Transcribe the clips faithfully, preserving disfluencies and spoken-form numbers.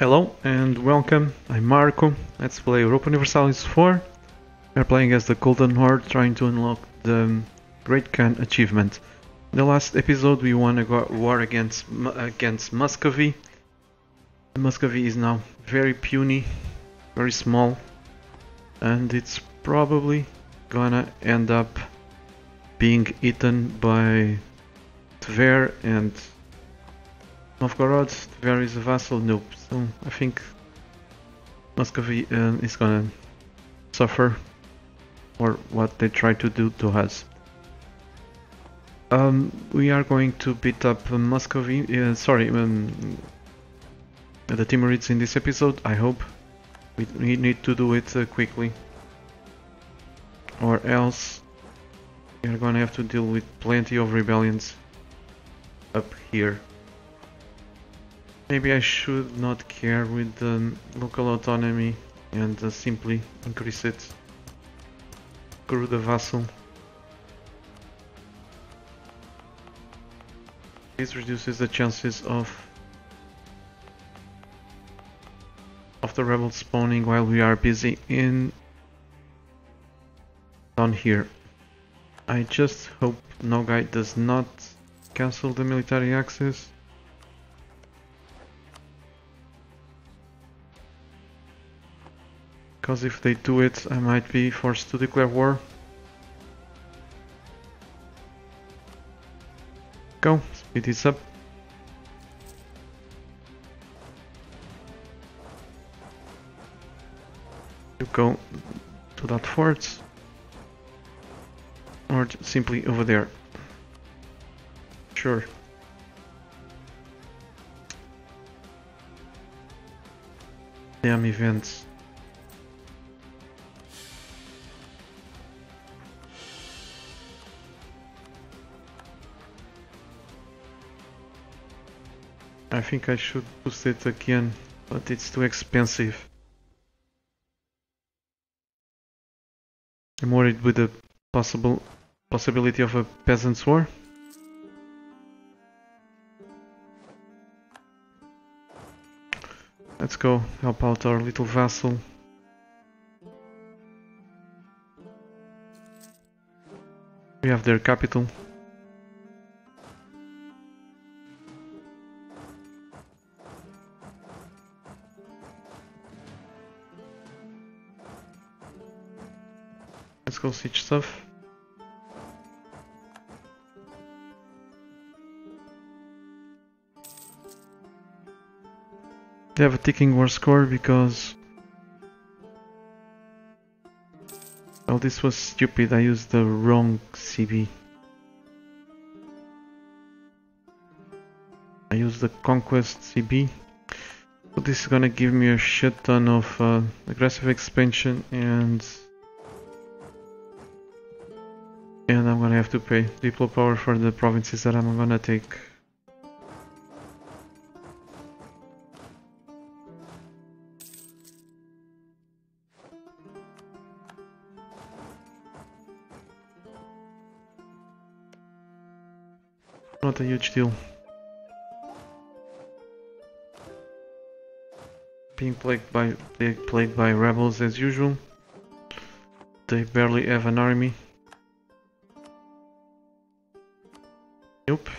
Hello and welcome, I'm Marco. Let's play Europa Universalis four. We're playing as the Golden Horde, trying to unlock the Great Khan achievement. In the last episode we won a war against against Muscovy. Muscovy is now very puny, very small, and it's probably gonna end up being eaten by Tver and Novgorod. Tver is a vassal noob, so I think Muscovy uh, is gonna suffer for what they try to do to us. Um, we are going to beat up uh, Muscovy, uh, sorry, um, the Timurids in this episode, I hope. We, we need to do it uh, quickly, or else we are gonna have to deal with plenty of rebellions up here. Maybe I should not care with the um, local autonomy and uh, simply increase it through the vassal. This reduces the chances of of the rebels spawning while we are busy in down here. I just hope Nogai does not cancel the military access. Because if they do it, I might be forced to declare war. Go, speed this up. You go to that fort, or simply over there. Sure. Damn events. I think I should boost it again, but it's too expensive. I'm worried with the possible possibility of a peasants' war. Let's go help out our little vassal. We have their capital. Let's go siege stuff. They have a ticking war score because... oh, this was stupid, I used the wrong C B. I used the Conquest C B. So this is gonna give me a shit ton of uh, aggressive expansion and... and I'm gonna have to pay diplo power for the provinces that I'm gonna take. Not a huge deal. Being plagued by plagued by rebels as usual. They barely have an army. Nope.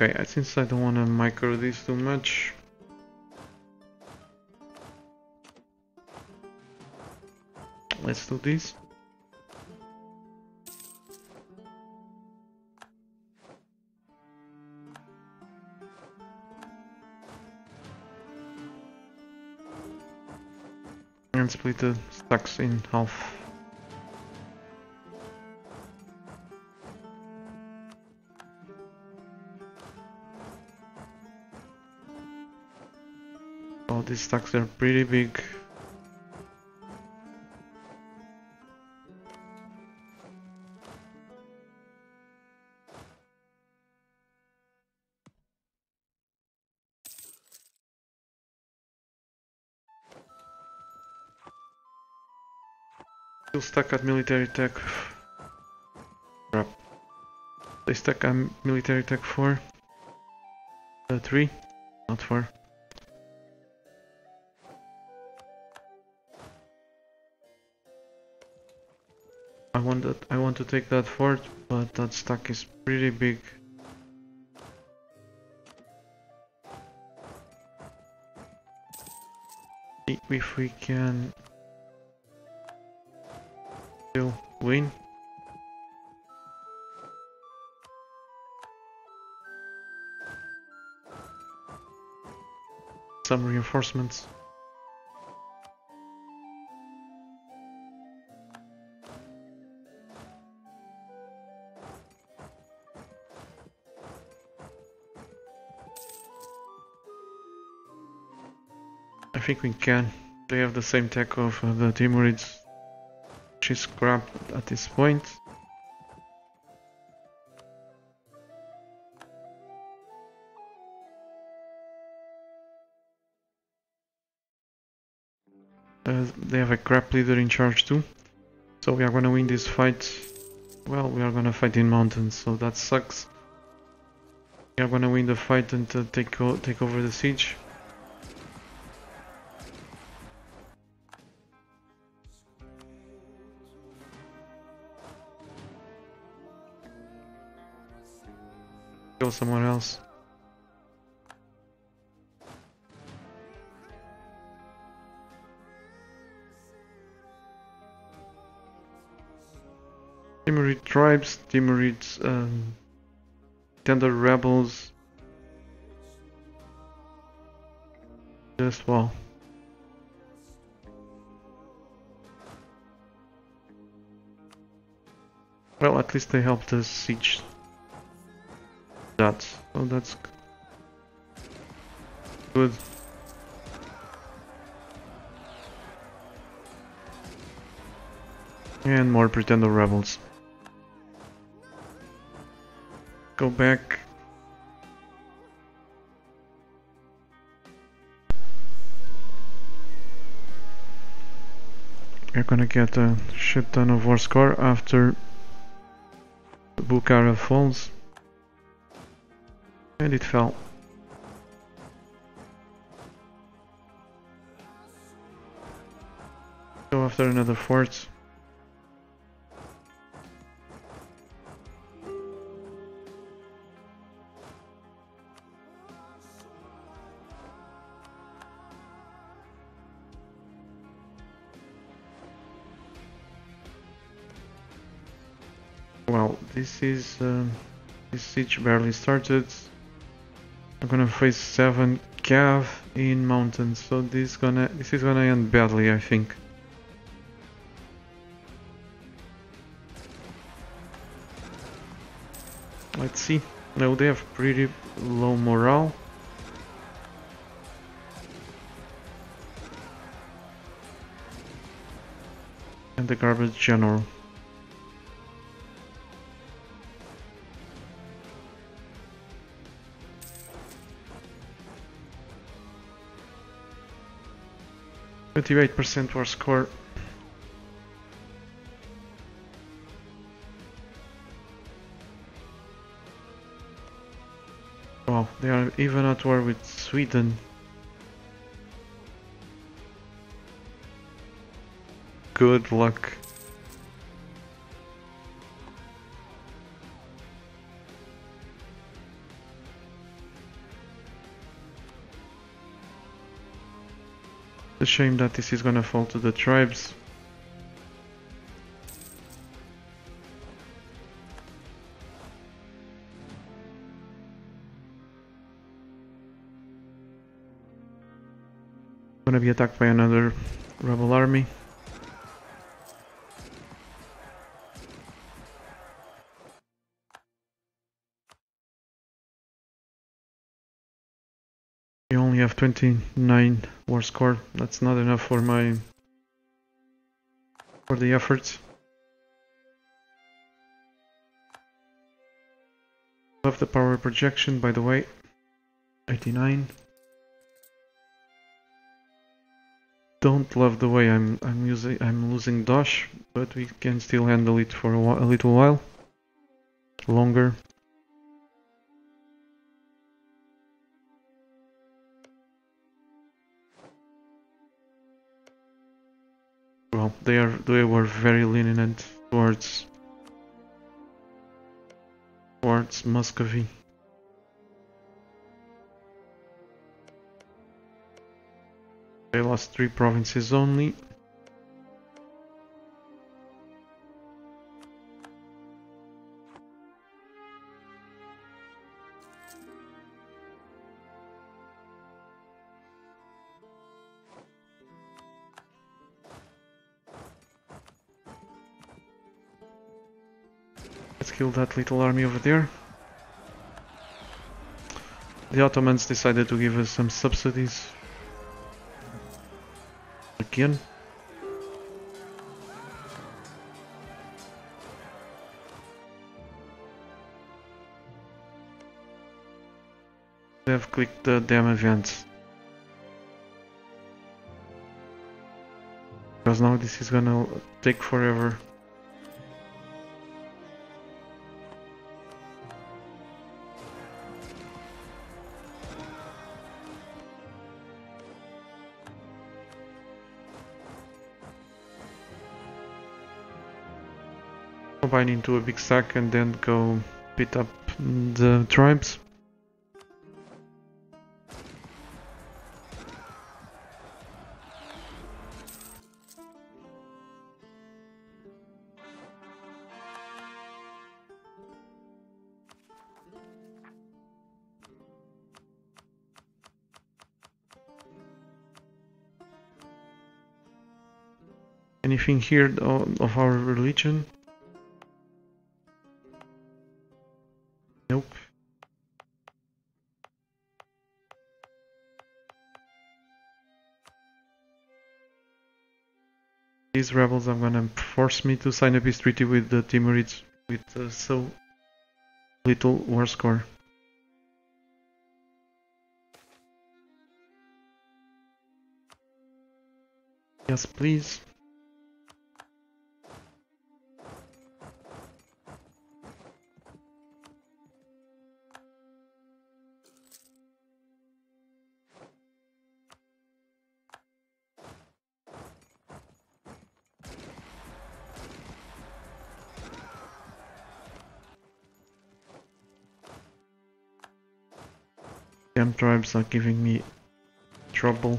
Okay, I since I don't want to micro this too much. Let's do this. And split the stacks in half. Oh, these stacks are pretty big. Still stuck at military tech. Crap. They stuck a military attack four. Uh, three, not four. I want that. I want to take that fort, but that stack is pretty big. If we can still win. Some reinforcements. I think we can. They have the same tech of uh, the Timurids, which is crap at this point. Uh, they have a crap leader in charge too, so we are gonna win this fight. Well, we are gonna fight in mountains, so that sucks. We are gonna win the fight and uh, take o take over the siege. Kill someone else. Timurid tribes, Timurids, um, tender rebels. Just wow. Well, at least they helped us siege. That. Oh, that's good. And more pretender rebels. Go back. You're gonna get a shit ton of war score after Bukhara falls. And it fell. Go after another fort. Well, this is uh, this siege barely started. I'm gonna face seven cav in mountains, so this gonna this is gonna end badly, I think. Let's see. Now they have pretty low morale. And the garbage general. twenty-eight percent war score. Wow, they are even at war with Sweden. Good luck. It's a shame that this is gonna fall to the tribes. Gonna be attacked by another rebel army. We only have twenty-nine war score. That's not enough for my for the efforts. Love the power projection, by the way. eighty-nine. Don't love the way I'm I'm using I'm losing Dosh, but we can still handle it for a, a little while longer. know, they are they were very lenient towards towards Muscovy. They lost three provinces only. Let's kill that little army over there. The Ottomans decided to give us some subsidies. Again. They have clicked the damn events. Because now this is gonna take forever. Combine into a big sack and then go beat up the tribes. Anything here of our religion? Nope. These rebels are gonna force me to sign a peace treaty with the Timurids with uh, so little war score. Yes, please. Damn tribes are giving me trouble.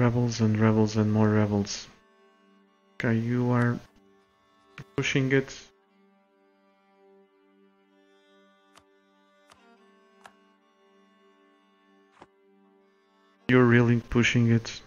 Rebels and rebels and more rebels. Okay, you are pushing it. You're really pushing it.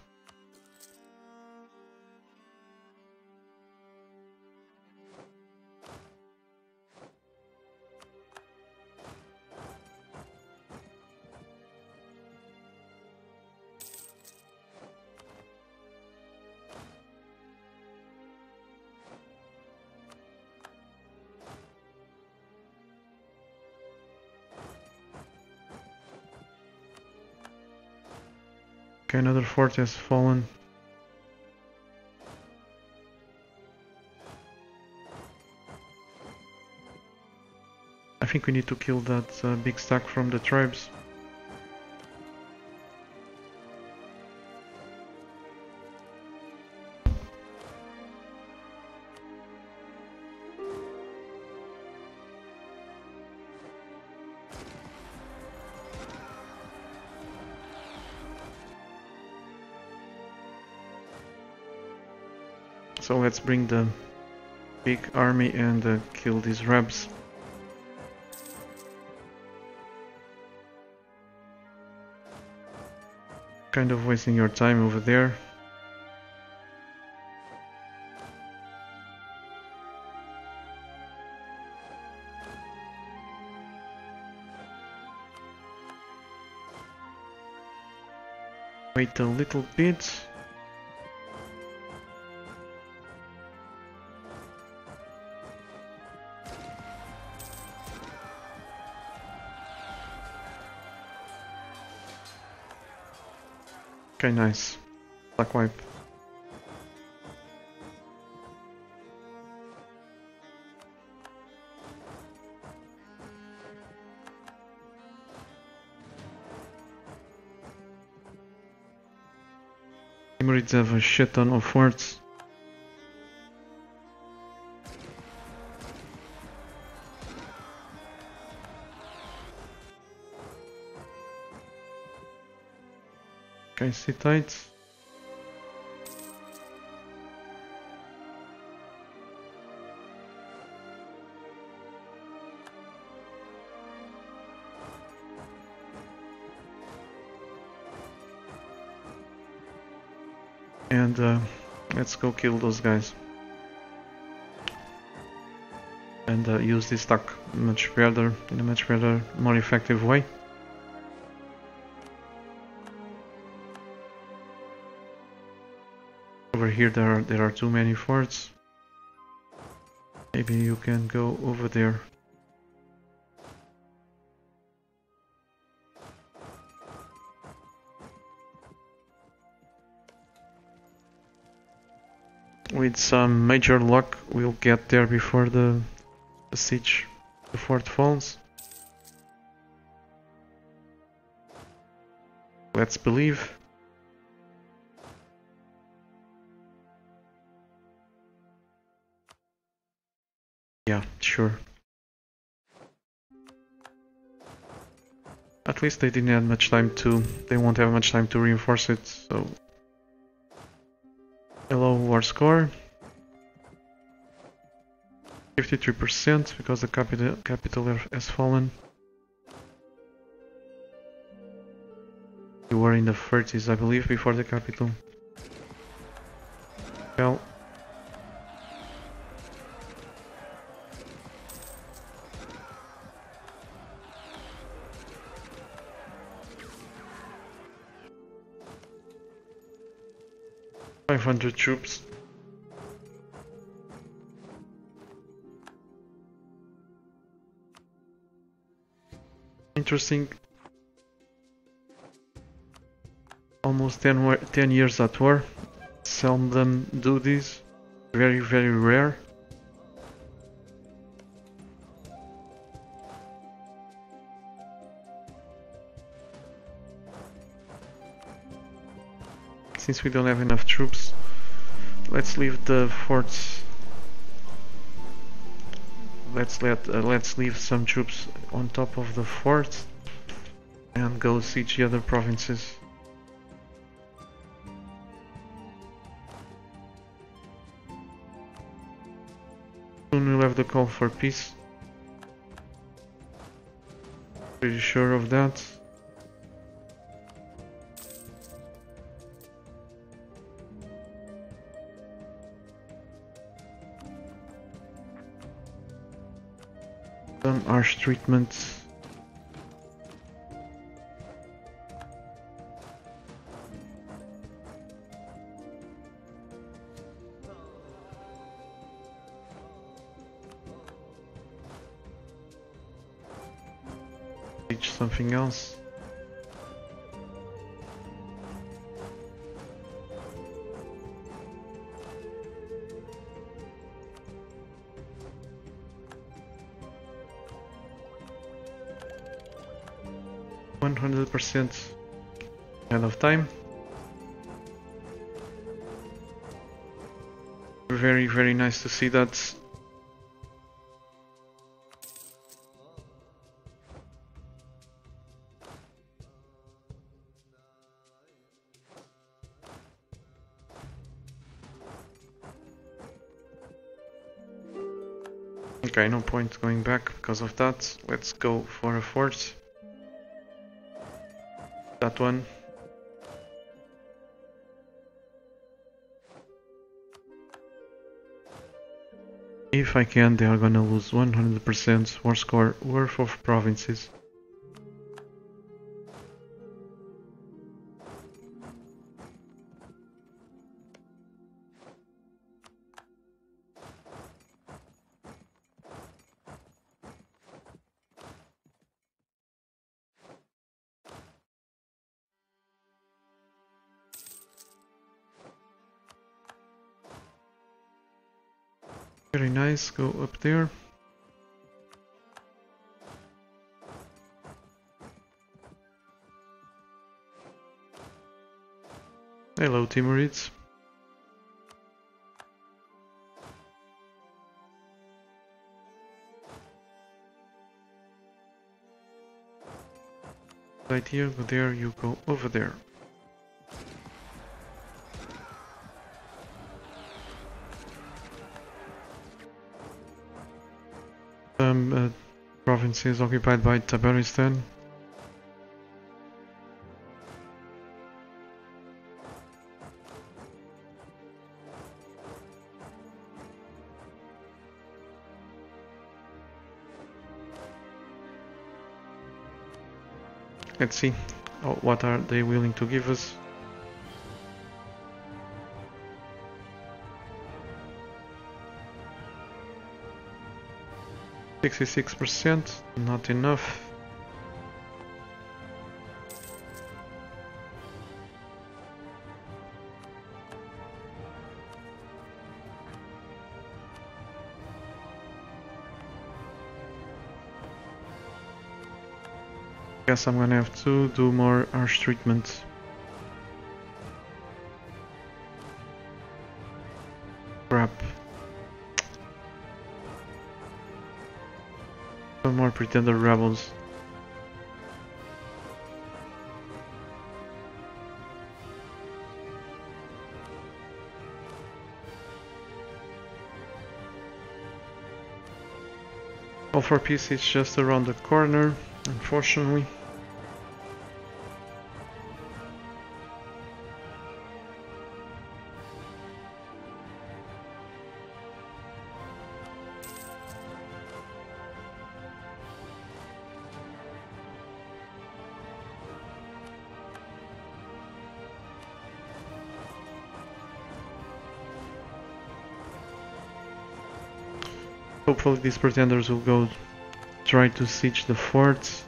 Another fort has fallen. I think we need to kill that uh, big stack from the tribes. So let's bring the big army and uh, kill these rebels. Kind of wasting your time over there. Wait a little bit. Okay, nice. Black wipe. Timurids have a shit ton of forts. Okay, Hittites. And uh, let's go kill those guys. And uh, use this stack much better, in a much better, more effective way. Over here there are, there are too many forts. Maybe you can go over there. With some major luck, we'll get there before the, the siege, the fort falls. Let's believe. Yeah, sure. At least they didn't have much time to, they won't have much time to reinforce it, so... Hello, war score. fifty-three percent because the capital, capital has fallen. We were in the thirties, I believe, before the capital. Well. five hundred troops. Interesting. Almost ten, ten years at war. Seldom do this. Very, very rare. Since we don't have enough troops, let's leave the forts. Let's let uh, let's leave some troops on top of the forts and go siege the other provinces. Soon we'll have the call for peace. Pretty sure of that. Harsh treatments. Teach something else. one hundred percent ahead of time. Very, very nice to see that. Okay, no point going back because of that. Let's go for a fort. That one. If I can, they are gonna lose one hundred percent war score worth of provinces. Very nice, go up there. Hello, Timurids. Right here, go there, you go over there. Um, uh, province is occupied by Tabaristan. Let's see oh, what are they willing to give us. sixty-six percent, not enough. Guess I'm gonna have to do more harsh treatment. Crap. Some more pretender rebels. All for peace is just around the corner, unfortunately. Hopefully these pretenders will go try to siege the forts.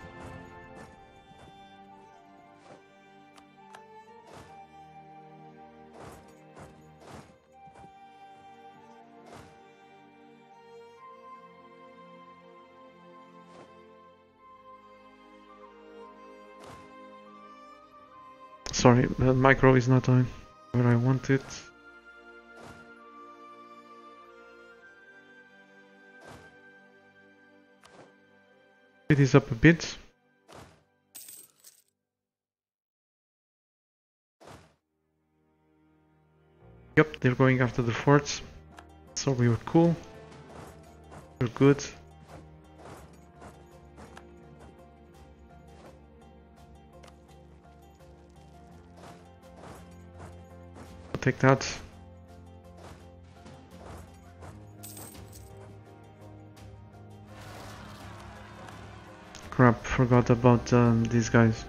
Sorry, the micro is not on where I want it. It is up a bit. Yep, they're going after the forts. So we were cool. We're good. I'll take that. Crap, forgot about um, these guys.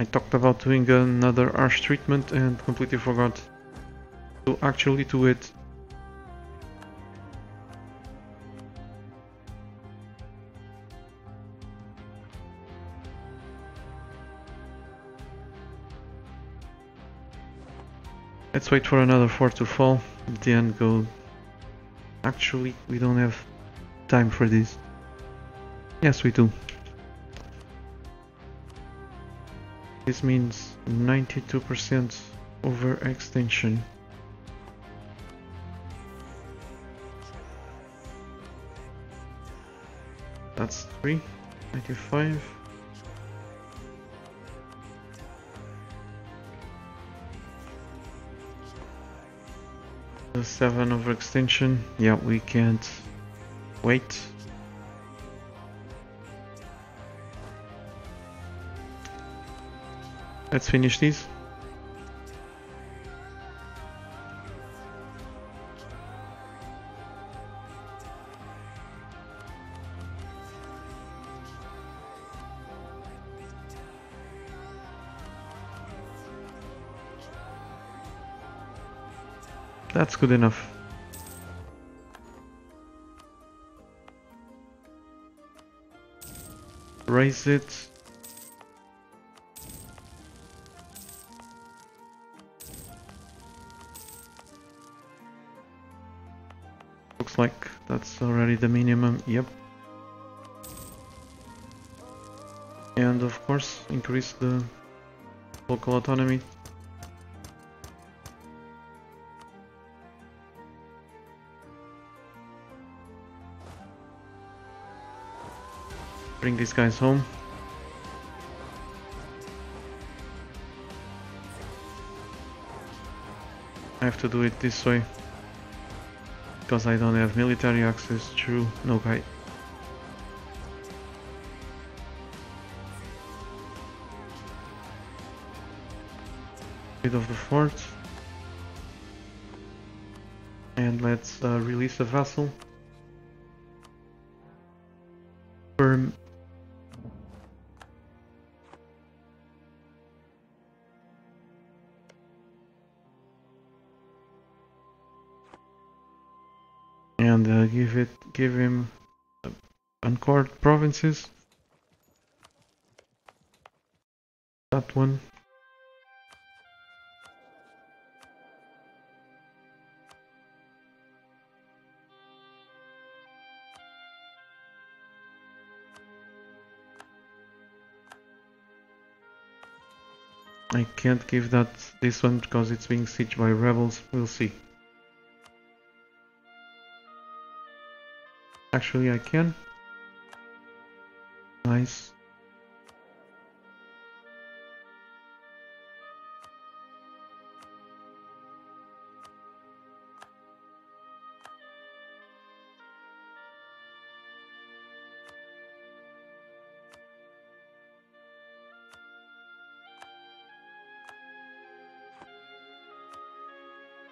I talked about doing another harsh treatment and completely forgot to actually do it. Let's wait for another fort to fall, then go... Actually, we don't have time for this. Yes, we do. This means ninety-two percent overextension. That's three ninety-five. seven overextension. Yeah, we can't wait. Let's finish this. That's good enough. Raise it. Looks like that's already the minimum. Yep. and of course increase the local autonomy. Bring these guys home. I have to do it this way because I don't have military access through Nogai. Rid of the fort, and let's uh, release the vassal. Perm and uh, give it, give him uh, Uncored provinces. That one. I can't give that this one because it's being sieged by rebels. We'll see. Actually, I can. Nice.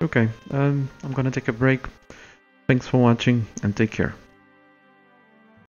Okay, um, I'm gonna take a break. Thanks for watching and take care.